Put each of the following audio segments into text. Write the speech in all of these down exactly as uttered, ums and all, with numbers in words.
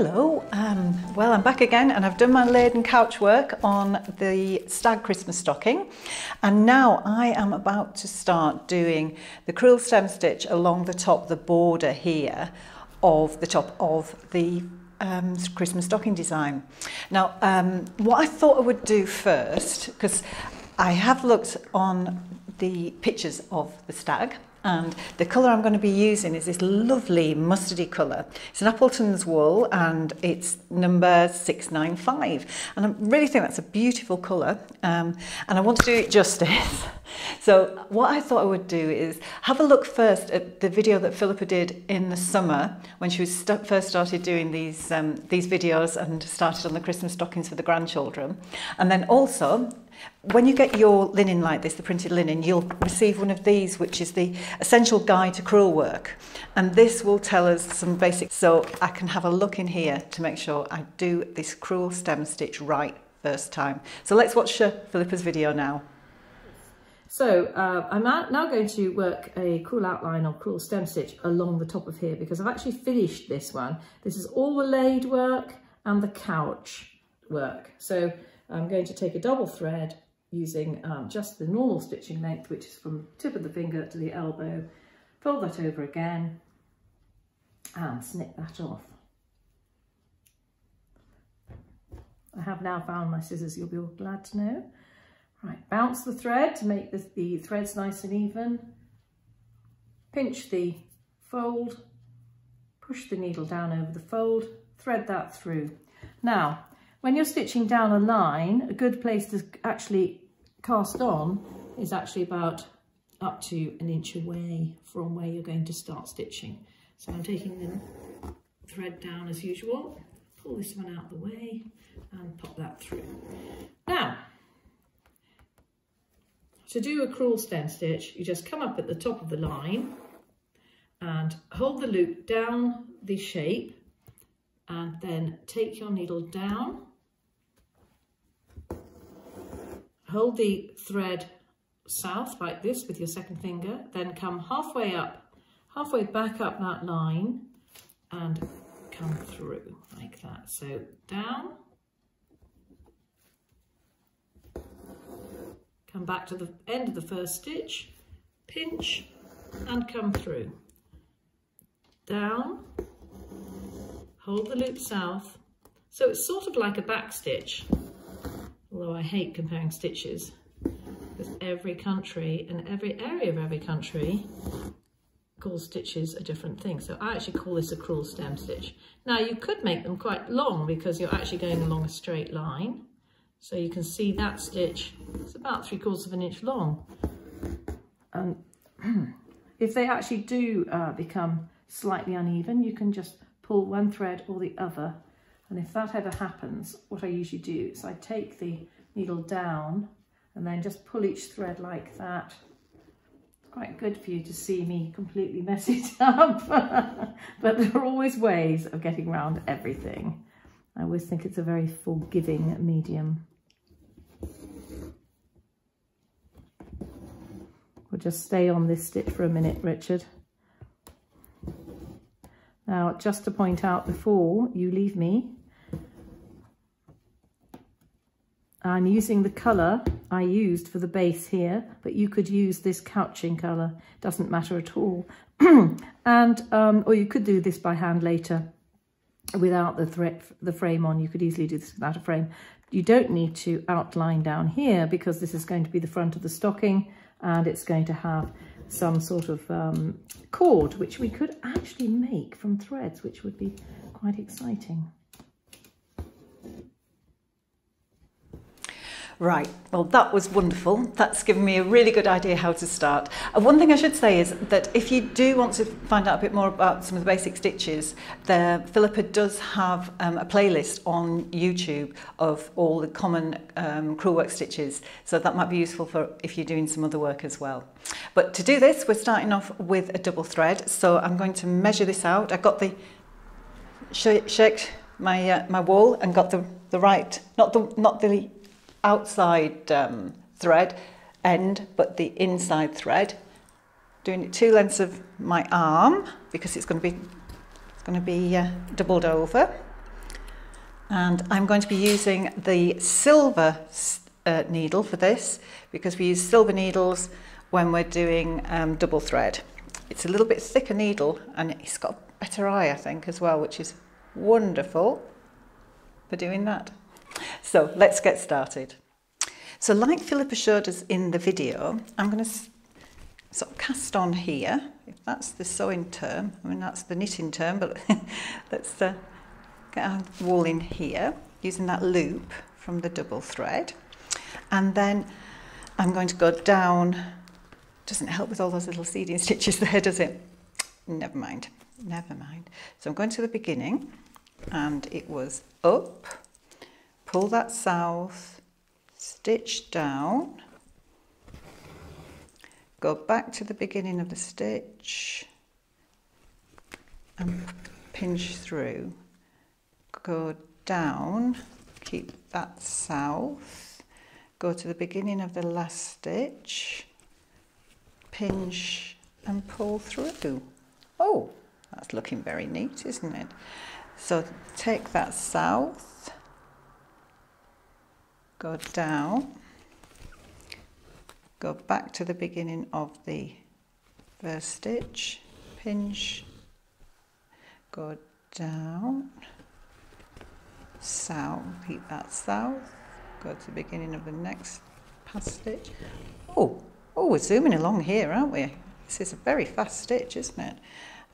Hello, um, well I'm back again and I've done my laden couch work on the stag Christmas stocking, and now I am about to start doing the crewel stem stitch along the top, the border here of the top of the um, Christmas stocking design. Now um, what I thought I would do first, because I have looked on the pictures of the stag, and the colour I'm going to be using is this lovely mustardy colour. It's an Appleton's wool and it's number six nine five, and I really think that's a beautiful colour, um, and I want to do it justice. So what I thought I would do is have a look first at the video that Phillipa did in the summer when she was st first started doing these, um, these videos and started on the Christmas stockings for the grandchildren. And then also, when you get your linen like this, the printed linen, you'll receive one of these, which is the Essential Guide to Crewel Work. And this will tell us some basics, so I can have a look in here to make sure I do this crewel stem stitch right first time. So let's watch uh, Phillipa's video now. So uh, I'm now going to work a crewel outline or crewel stem stitch along the top of here, because I've actually finished this one. This is all the laid work and the couch work. So I'm going to take a double thread using um, just the normal stitching length, which is from tip of the finger to the elbow, fold that over again and snip that off. I have now found my scissors, you'll be all glad to know. Right, bounce the thread to make the, the threads nice and even, pinch the fold, push the needle down over the fold, thread that through. Now, when you're stitching down a line, a good place to actually cast on is actually about up to an inch away from where you're going to start stitching. So I'm taking the thread down as usual, pull this one out of the way and pop that through. Now, to do a crewel stem stitch, you just come up at the top of the line and hold the loop down the shape, and then take your needle down, hold the thread south like this with your second finger, then come halfway up, halfway back up that line and come through like that. So down, come back to the end of the first stitch, pinch and come through, down, hold the loop south. So it's sort of like a back stitch, although I hate comparing stitches, because every country and every area of every country calls stitches a different thing. So I actually call this a crewel stem stitch. Now you could make them quite long, because you're actually going along a straight line. So you can see that stitch, it's about three quarters of an inch long. And if they actually do uh, become slightly uneven, you can just pull one thread or the other, and if that ever happens, what I usually do is I take the needle down and then just pull each thread like that. It's quite good for you to see me completely mess it up, but there are always ways of getting around everything. I always think it's a very forgiving medium. We'll just stay on this stitch for a minute, Richard. Now, just to point out before you leave me, I'm using the colour I used for the base here, but you could use this couching colour, doesn't matter at all. and um, Or you could do this by hand later without the, thread, the frame on. You could easily do this without a frame. You don't need to outline down here, because this is going to be the front of the stocking and it's going to have some sort of um, cord, which we could actually make from threads, which would be quite exciting. Right, well that was wonderful. That's given me a really good idea how to start. And one thing I should say is that if you do want to find out a bit more about some of the basic stitches, the Phillipa does have um, a playlist on YouTube of all the common um, crewel work stitches, so that might be useful for if you're doing some other work as well. But to do this, we're starting off with a double thread, so I'm going to measure this out. I got the shaked my uh, my wool and got the the right, not the not the outside um, thread end, but the inside thread, doing it two lengths of my arm, because it's going to be it's going to be uh, doubled over. And I'm going to be using the silver uh, needle for this, because we use silver needles when we're doing um, double thread. It's a little bit thicker needle and it's got a better eye, I think, as well, which is wonderful for doing that. So let's get started. So like Phillipa showed us in the video, I'm going to sort of cast on here. If that's the sewing term, I mean that's the knitting term, but let's uh, get our wool in here using that loop from the double thread. And then I'm going to go down. Doesn't help with all those little seeding stitches there, does it? Never mind, never mind. So I'm going to the beginning, and it was up, pull that south, stitch down, go back to the beginning of the stitch and pinch through, go down, keep that south, go to the beginning of the last stitch, pinch and pull through. Oh, that's looking very neat, isn't it? So take that south, go down, go back to the beginning of the first stitch, pinch, go down, south, keep that south, go to the beginning of the next past stitch. Oh, oh, we're zooming along here, aren't we? This is a very fast stitch, isn't it?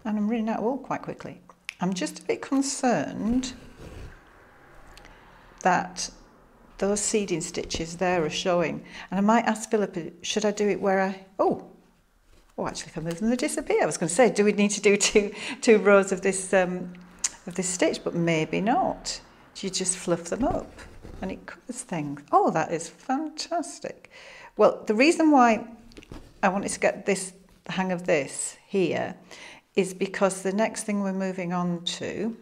And I'm running out of wool quite quickly. I'm just a bit concerned that those seeding stitches there are showing, and I might ask Phillipa, should I do it where I oh oh actually if I move them they disappear. I was going to say, do we need to do two two rows of this um of this stitch, but maybe not. You just fluff them up and it covers things. Oh, that is fantastic. Well, the reason why I wanted to get this the hang of this here is because the next thing we're moving on to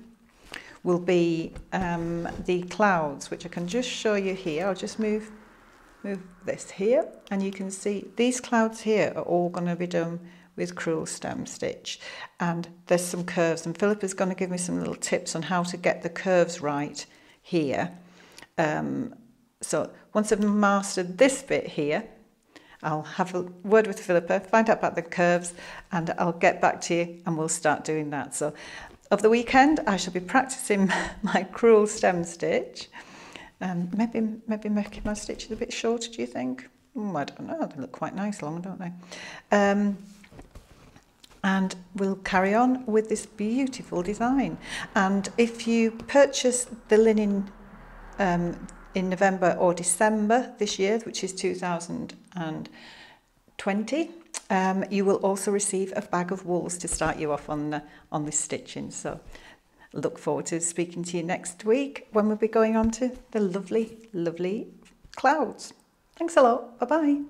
will be um, the clouds, which I can just show you here. I'll just move, move this here, and you can see these clouds here are all going to be done with Crewel Stem Stitch, and there's some curves, and Phillipa's going to give me some little tips on how to get the curves right here. Um, so once I've mastered this bit here, I'll have a word with Phillipa, find out about the curves, and I'll get back to you and we'll start doing that. So of the weekend, I shall be practicing my Crewel Stem Stitch, and um, maybe maybe making my stitches a bit shorter. Do you think? Mm, I don't know. They look quite nice long, don't they? Um, and we'll carry on with this beautiful design. And if you purchase the linen um, in November or December this year, which is two thousand twenty. Um, you will also receive a bag of wools to start you off on the, on the stitching. So look forward to speaking to you next week when we'll be going on to the lovely, lovely clouds. Thanks a lot. Bye-bye.